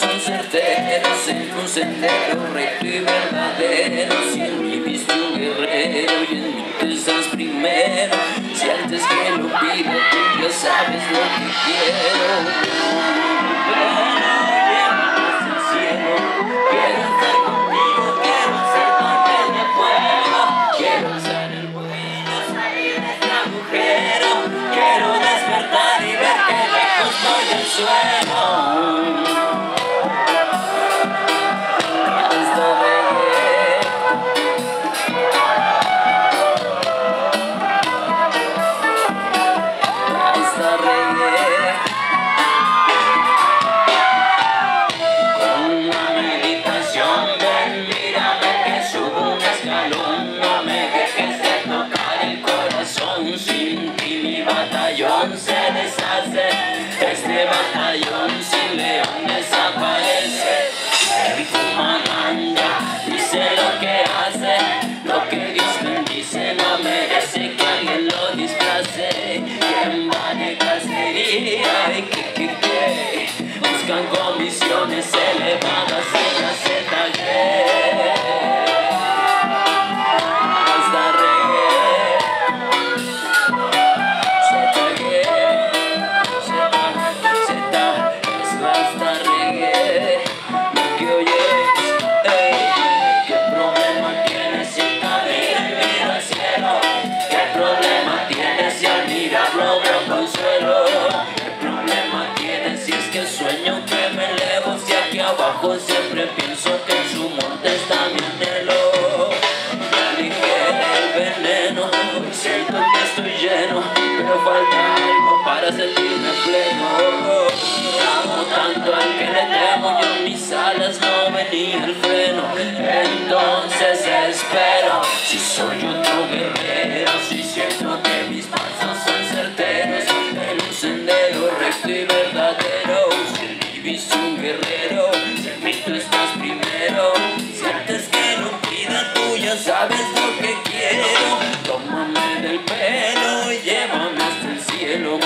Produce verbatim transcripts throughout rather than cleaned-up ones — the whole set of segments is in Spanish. son certeros en un sendero recto y verdadero. Si en mí viste un guerrero y en mí te estás primero, si antes que lo pido tú ya sabes lo que quiero. Este batallón sin león desaparece. Él fuma ganja, dice lo que hace. Lo que Dios bendice no merece que alguien lo disfrace. ¿Quién va de cacería? ¿Y qué, qué, qué? Buscan comisiones elevadas en la Z G. Siempre pienso que en su monte está mi anhelo. Ya dije el veneno, hoy siento que estoy lleno, pero falta algo para sentirme pleno. Amo tanto al que le temo, yo en mis alas no venía el freno. Entonces espero, si soy otro guerrero, si siento que mis pasos son certeros en un sendero recto y verdadero. Si vivís un guerrero, tú estás primero, si antes que lo pida tú ya sabes lo que quiero. Tómame del pelo y llévame hasta el cielo.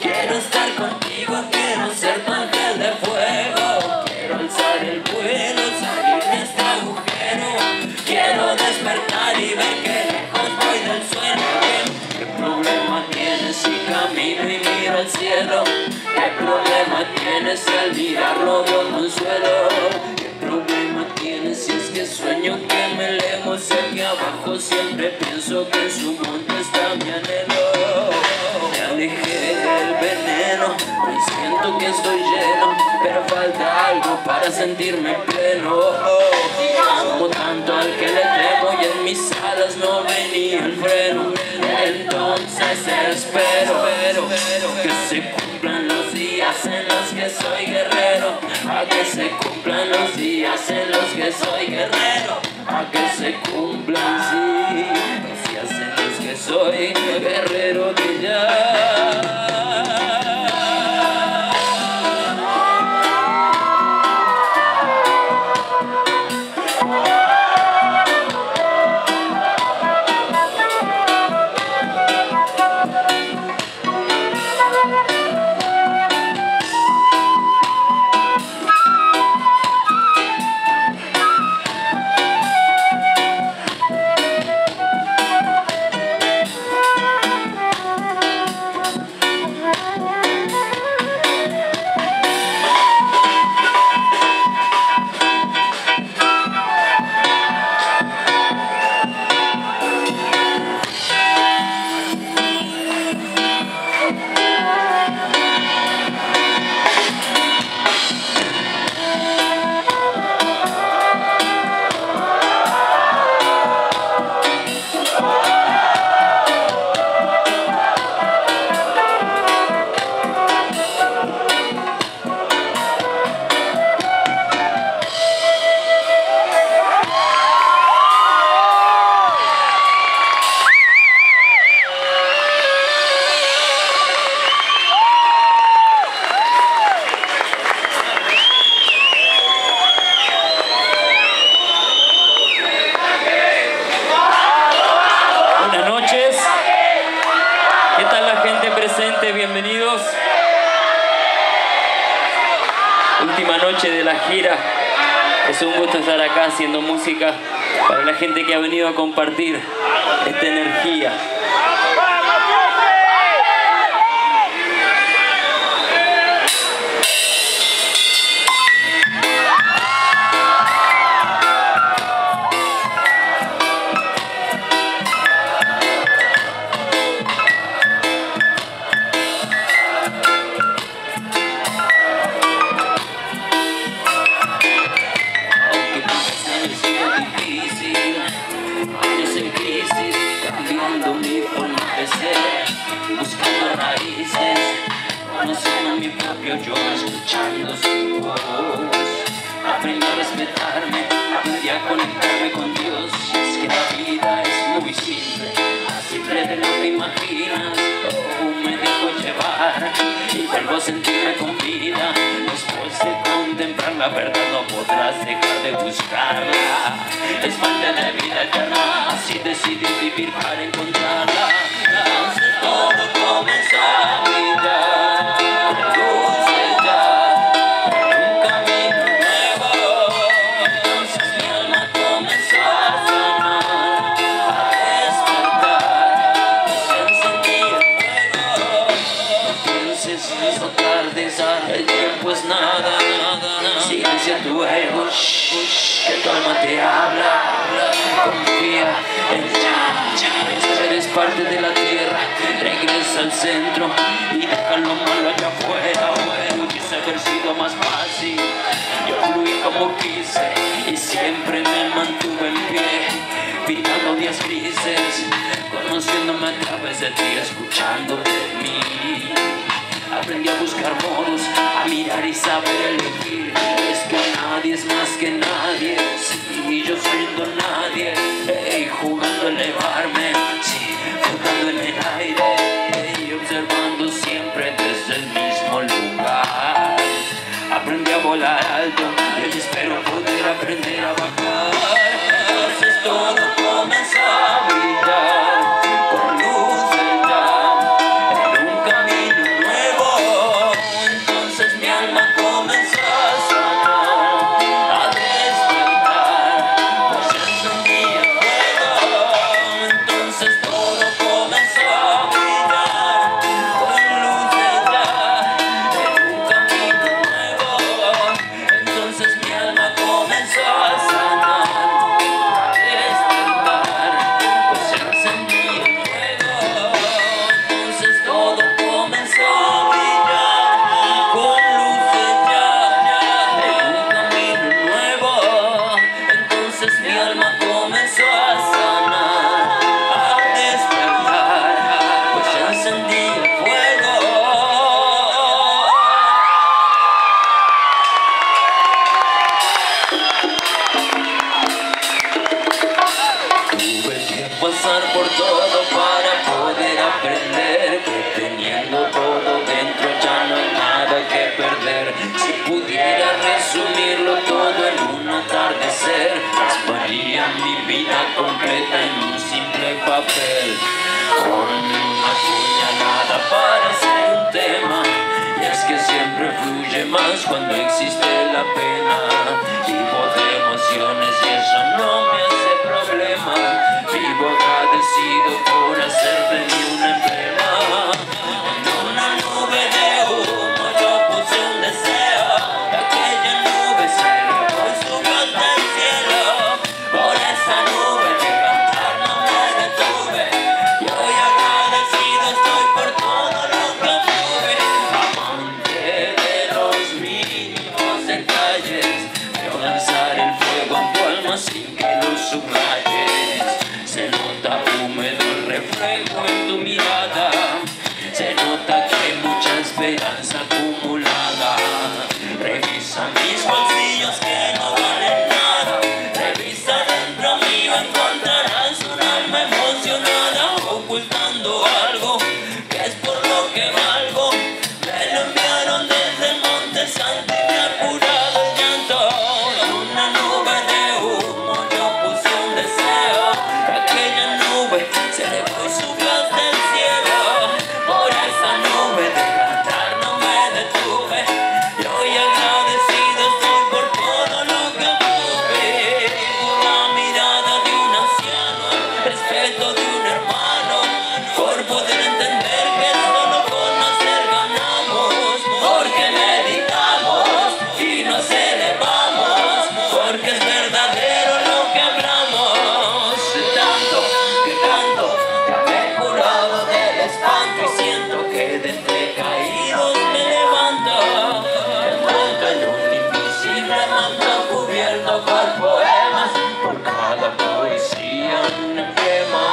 Quiero estar contigo, quiero ser pantel de fuego. Quiero alzar el vuelo, salir de este agujero. Quiero despertar y ver que lejos voy del suelo. ¿Qué problema tienes si camino y miro al cielo? ¿Qué problema tienes si al mirarlo veo consuelo? Sueño que me elevo hacia abajo, siempre pienso que en su monte está mi anhelo. Me alejé del veneno, hoy siento que estoy lleno, pero falta algo para sentirme pleno. Como tanto al que le temo y en mis alas no venía el freno. Entonces espero, espero, espero que se cumplan los días en los que soy guerrero. A que se cumplan los días en los que soy guerrero. A que se cumplan, sí, los días en los que soy guerrero de ya. Bye. gira. Es un gusto estar acá haciendo música para la gente que ha venido a compartir esta energía. Buscando raíces, conociendo mi propio yo, escuchando su voz. Aprendí a respetarme, aprendí a conectarme con Dios. Es que la vida es muy simple, más simple de lo que imaginas. Oh, me dejo llevar y vuelvo a sentirme con vida. Después de contemplar la verdad no podrás dejar de buscarla. Es falta de vida eterna, así decidí vivir para encontrarla. El tiempo es nada, silencia tu ego, que tu alma te habla, confía en ya, eres parte de la tierra, regresa al centro y deja lo malo allá afuera. Pudiese haber sido más fácil, yo fluí como quise y siempre me mantuve en pie, pintando días grises, conociéndome a través de ti, escuchando de mí. Aprendí a buscar modos, a mirar y saber elegir. Es que nadie es más que nadie, sí, yo siendo nadie. Hey, jugando a elevarme, sí, flotando en el aire. Hey, observando siempre desde el mismo lugar. Aprendí a volar alto, y espero poder aprender a bajar. Entonces todo comenzó a brillar. Por todo para poder aprender que teniendo todo dentro ya no hay nada que perder. Si pudiera resumirlo todo en un atardecer, transformaría mi vida completa en un simple papel. Con una puñalada para hacer un tema, y es que siempre fluye más cuando existe la pena. Vivo de emociones y eso no me hace problema. Vivo agradecido por hacer de mí una enferma. En una nube de humo yo puse un deseo, de aquella nube cielo subió hasta el cielo. Por esa nube de cantar no me detuve, y hoy agradecido estoy por todo lo que tuve. Amante de los mínimos en calle, despierto por poemas, por cada poesía me quema.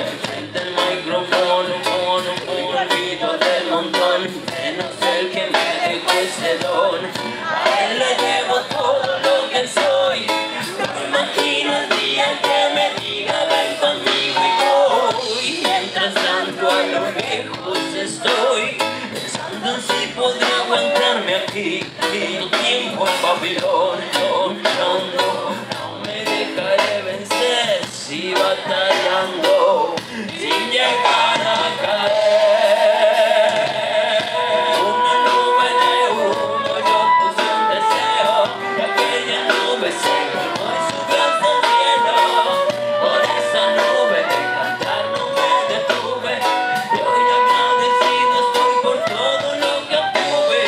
Enfrente del micrófono, mono, un olvido del montón, menos el que me dejó ese don. A él le debo todo lo que soy. No imagino el día que me diga ven conmigo y voy. Mientras tanto a lo lejos estoy pensando en si podría aguantarme aquí. Mi tiempo en Babilón, no, no, no me dejaré vencer si batallando, sin llegar a caer. Una nube de humo, yo puse un deseo, y aquella nube se colmó y subió hasta el cielo. Por esa nube de cantar no me detuve, y hoy agradecido estoy por todo lo que tuve.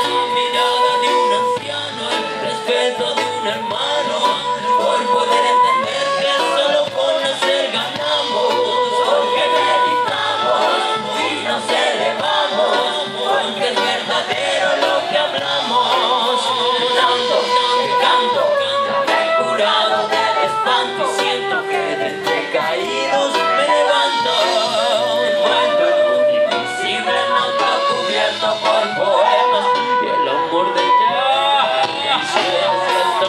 La mirada de un anciano, el respeto de un hermano, por poder entender que solo con nacer ganamos, porque meditamos y nos elevamos, porque es verdadero lo que hablamos. Tanto que canto, me he curado del espanto, siento que desde caídos me levanto. Envuelto en un invisible manto cubierto por poemas, y el amor de ya se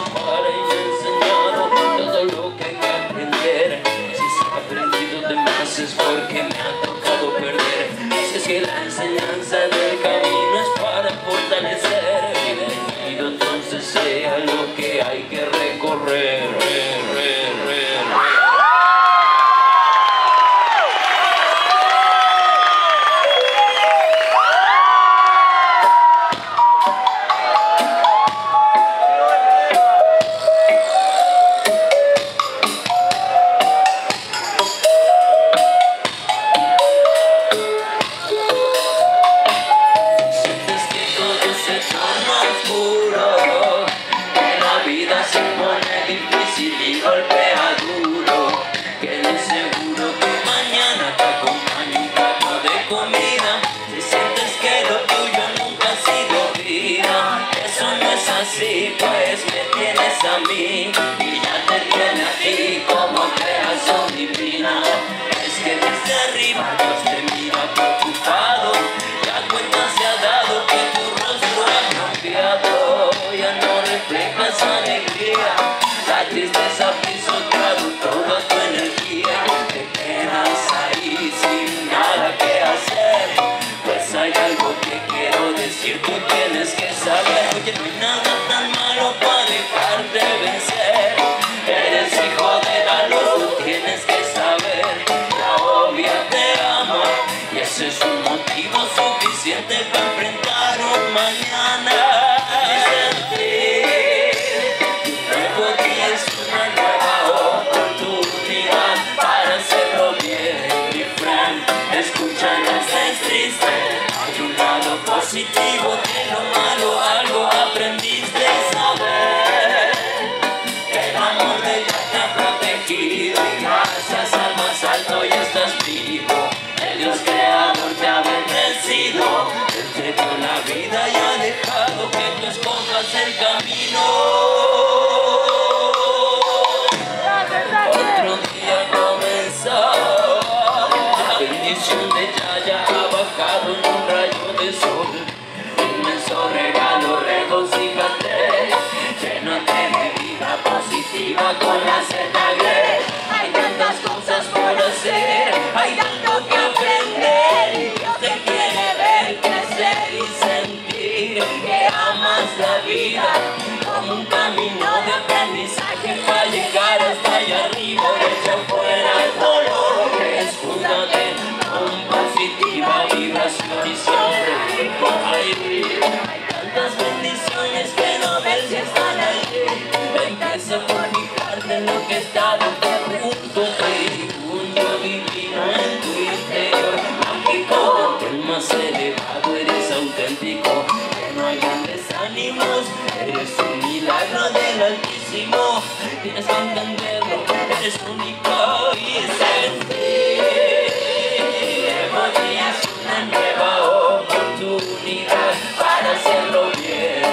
asienta para y enseñado todo lo que hay que aprender. Si se ha aprendido de más es porque me ha tocado perder. Si es que la enseñanza del camino es para fortalecer, bienvenido entonces sea lo que hay que recorrer. Re, re, re, re. Así pues me tienes a mí y ya te tiene a ti como creación divina. Es que desde arriba Dios te mira preocupado, la cuenta se ha dado que tu rostro ha cambiado. Ya no reflejas alegría, la tristeza ha pisoteado toda tu energía. Te quedas ahí sin nada que hacer, pues hay algo que quiero decir, tú tienes que saber. Oye, no hay nada tan malo para dejarte vencer. Eres hijo de la luz, tú tienes que saber. La obvia te ama y ese es un motivo suficiente para enfrentar un mañana. Y sentir nuevo día es una nueva oportunidad para hacerlo bien. Mi friend, escucha, no estés triste. Hay un lado positivo de lo malo. Aprendiste a saber que el amor de Dios te ha protegido, y gracias al más alto ya estás vivo. El Dios creador te ha bendecido, Él te dio la vida y ha dejado que tú escojas el camino. Otro día comenzó, la bendición de Yahya ha bajado en un rayo de sol. Inmenso regalo, regocíjate, llénate de vida positiva con la sangre. Hay tantas cosas por hacer, hay tanto que aprender. Dios te quiere ver crecer y sentir que amas la vida como un camino de aprendizaje para llegar hasta allá arriba. Echa fuera el dolor, escúchate con positiva vibración y siempre por ahí. Hay tantas bendiciones que no ves que están ahí. Empieza por fijarte en lo que está de junto a ti. Un yo divino en tu interior mágico, el más elevado, eres auténtico. Que no hayan desánimos, eres un milagro del Altísimo. Tienes que entenderlo, eres único y sentir. Nuevo día es una nueva oportunidad para hacerlo bien.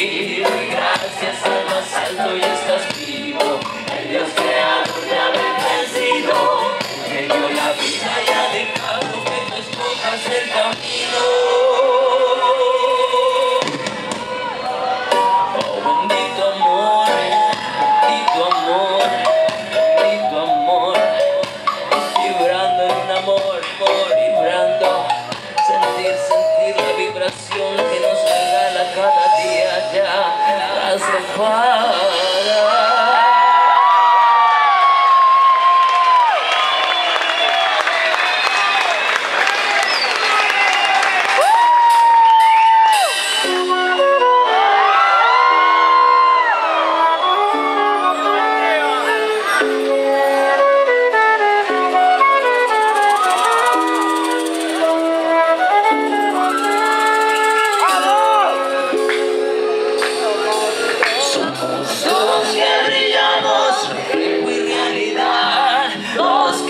y doy gracias al más alto y estás vivo, el Dios creador me ha bendecido, me dio la vida y ha dejado que tú escojas el camino. Oh bendito amor, bendito amor, bendito amor, vibrando en amor, amor, vibrando, sentir, sentir la vibración que nos regala cada día ya, la separa.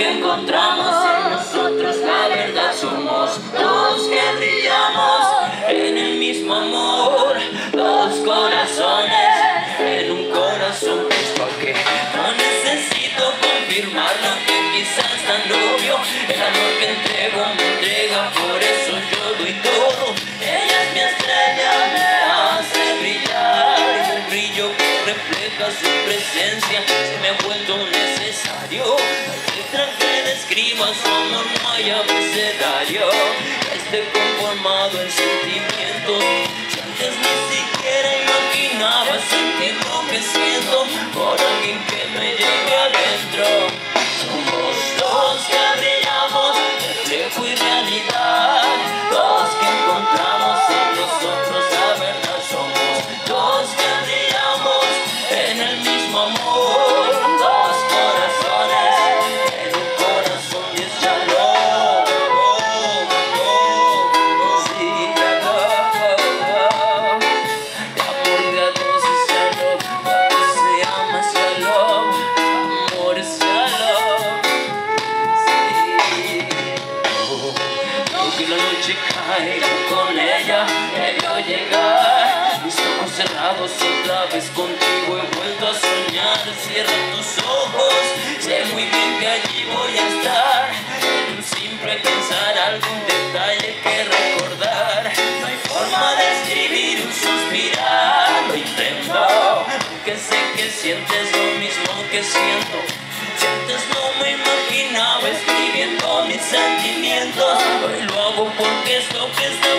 Encontramos en nosotros la verdad, somos dos que brillamos en el mismo amor, dos corazones en un corazón, porque no necesito confirmar lo que quizás tan obvio, el amor que entrego me entrega, por eso yo doy todo, ella es mi estrella, me hace brillar, es el brillo que refleja su presencia, se me ha vuelto necesario. Escriba su amor, no hay abecedario, esté conformado en sentimientos. Si antes ni siquiera imaginaba sentir lo que siento por alguien que me lleve adentro. Somos dos que brillamos, reflejo y realidad, dos que encontramos en nosotros la verdad. Somos dos que brillamos en el mismo amor, dos corazones. Con ella me vio llegar, mis ojos cerrados otra vez contigo he vuelto a soñar. Cierra tus ojos, sé muy bien que allí voy a estar, en un simple pensar, algún detalle que recordar. No hay forma de escribir un suspirar, lo intento, aunque sé que sientes lo mismo que siento. Si antes no me imaginaba escribiendo mis sentimientos, hoy lo hago porque es lo que está